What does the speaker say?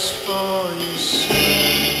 swoje siły.